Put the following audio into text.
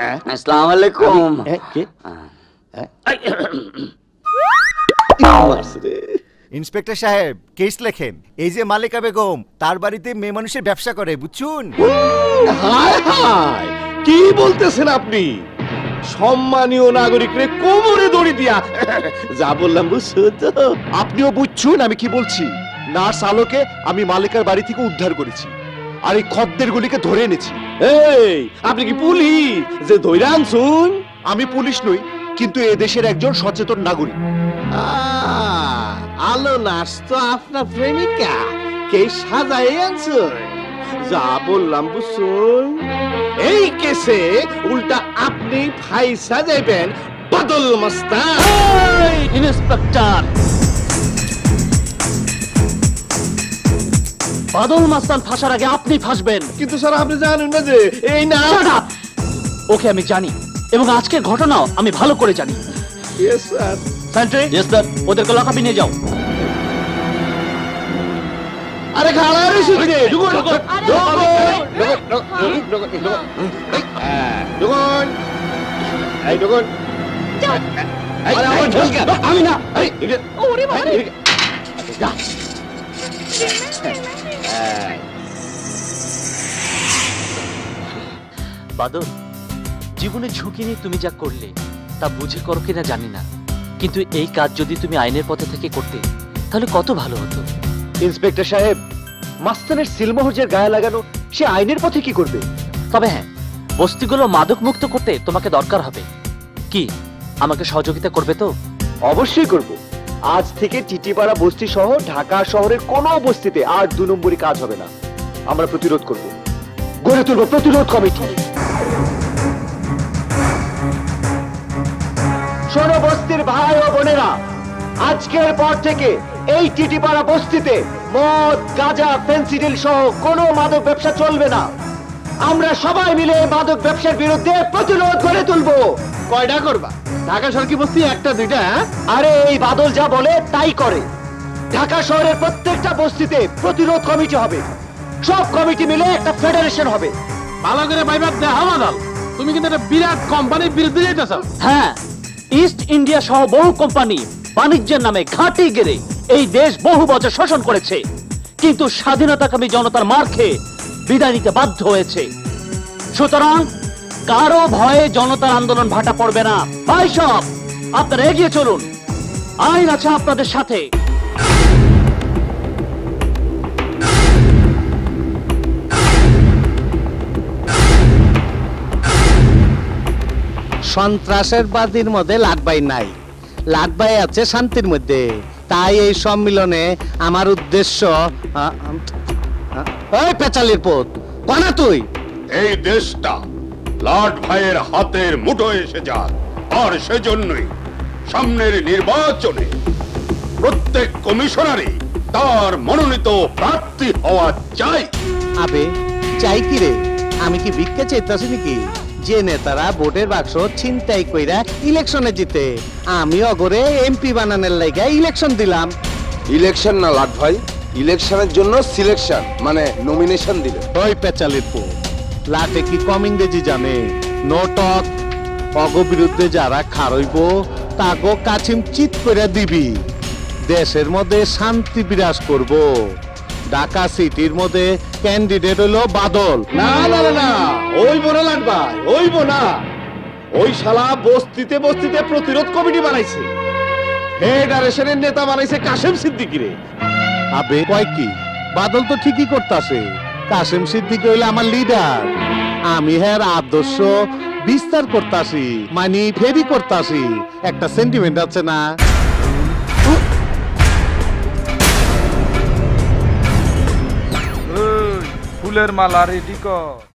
अस्सलामुअलैकुम। इंस्पेक्टर साहेब केस लेखें এই যে মালিক আবেগম তার বাড়িতে মেয়ে মানুষের ব্যবসা করে বুঝুন। হায় হায় কি বলতেছেন আপনি? সম্মানীয় নাগরিকরে কোমরে দড়ি দিয়া যা বললাম বুঝুন তো। আপনিও বুঝুন আমি কি বলছি। নার্স আলোকে আমি মালিকার বাড়ি থেকে উদ্ধার করেছি আর এই খদ্দেরগুলিকে ধরে এনেছি। এই আপনি কি পুলিশ যে ধরে আনছুন? আমি পুলিশ নই কিন্তু এই দেশের একজন সচেতন নাগরিক। আলো নার্স তো আপনার প্রেমিকা কে সাজাই আনছুন যা বললাম বুঝুন। এই কেসে উল্টা আপনি ভাই সাজাইবেন বদল মস্তান। ইন্সপেক্টর বাদল মাস্তান ফাঁসার আগে আপনি ফাঁসবেন। কিন্তু স্যার আপনি জানেন না যে এই না। ওকে আমি জানি এবং আজকের ঘটনাও আমি ভালো করে জানি। Yes sir. Sentry. Yes sir. ওদেরকে লকআপে নিয়ে যাও। আরে খালা রে শুনে জুগন জুগন এই জুগন আরে আমার ঝলকা আমি না আরে ওরে বাবা যা বাদল জীবনে ঝুঁকি নিয়ে তুমি যা করলে তা বুঝে করো কিনা জানি না কিন্তু এই কাজ যদি তুমি আইনের পথে থেকে করতে তাহলে কত ভালো হতো। ইন্সপেক্টর সাহেব মাস্তানের সিলমোহরের গায়ে লাগানো সে আইনের পথে কি করবে? তবে হ্যাঁ বস্তিগুলো মাদক মুক্ত করতে তোমাকে দরকার হবে। কি আমাকে সহযোগিতা করবে তো? অবশ্যই করব। আজ থেকে টিটিপাড়া বস্তি সহ ঢাকা শহরের কোনো বস্তিতে আর ২ নম্বরই কাজ হবে না। আমরা প্রতিরোধ করব, গড়ে তুলব প্রতিরোধ কমিটি। শোনো বস্তির ভাই ও বোনেরা, আজকের পর থেকে এই টিটিপাড়া বস্তিতে মদ গাঁজা পেন্সিডিল সহ কোনো মাদক ব্যবসা চলবে না। আমরা সবাই মিলে মাদক ব্যবসার বিরুদ্ধে প্রতিরোধ গড়ে তুলব। কয়টা করবা? ঢাকা সরকি বস্তি একটা দুইটা। আরে এই বাদল যা বলে তাই করে। ঢাকা শহরের প্রত্যেকটা বস্তিতে প্রতিরোধ কমিটি হবে, সব কমিটি মিলে একটা ফেডারেশন হবে। ভালো করে ভাইবার দেখা বাদল, তুমি কিন্তু একটা বিরাট কোম্পানির বিরুদ্ধে যাইতেছ। হ্যাঁ, ইস্ট ইন্ডিয়া সহ বহু কোম্পানি বাণিজ্যের নামে ঘাঁটি গেড়ে এই দেশ বহু বছর শোষণ করেছে কিন্তু স্বাধীনতাকামী জনতার মার খেয়ে বিদায় নিতে বাধ্য হয়েছে। সুতরাং কারো ভয়ে জনতার আন্দোলন ভাটা পড়বে না। ভাই সব আপনারা এগিয়ে চলুন, আইন আছে আপনাদের সাথে। সন্ত্রাসের বাদীর মধ্যে লাটবাই নাই, লাটবাই আছে শান্তির মধ্যে। তাই এই সম্মিলনে আমার উদ্দেশ্য ওই পেচালির পথ কনা তুই এই দেশটা লাট ভাইয়ের হাতের মুঠোয় এসে যাক। আর সেজন্যই সামনের নির্বাচনে প্রত্যেক কমিশনারই তার মনোনীত প্রার্থী হওয়া চাই। আবে চাই কি রে? আমি কি ভিক্ষা চাইতেছি নাকি? যে নেতারা ভোটের বাক্স ছিনতাই কইরা ইলেকশনে জিতে আমি অগরে এমপি বানানোর লাগা ইলেকশন দিলাম। ইলেকশন না লাট ভাই, ইলেকশনের জন্য সিলেকশন মানে নমিনেশন দিলে। ওই পেচালির পো লাটে কি কম ইংরেজি জানে? নটক অগ বিরুদ্ধে যারা খারইব তাগো কাছিম চিত করে দিবি। দেশের মধ্যে শান্তি বিরাজ করব। ঢাকা সিটির মধ্যে ক্যান্ডিডেট হলো বাদল। না না না ওই বড় লাগবা ওইব না। ওই শালা বস্তিতে বস্তিতে প্রতিরোধ কমিটি বানাইছে, ফেডারেশনের নেতা বানাইছে কাশেম সিদ্দিকিরে। আবে কয় কি? বাদল তো ঠিকই করতেছে। কাশেম সিদ্দিক হইলো আমার লিডার। আমি হ্যার আদর্শ বিস্তার করতেছি, মানে ফেরি করতেছি। একটা সেন্টিমেন্ট আছে না? ফুলের মালা রেডি কর।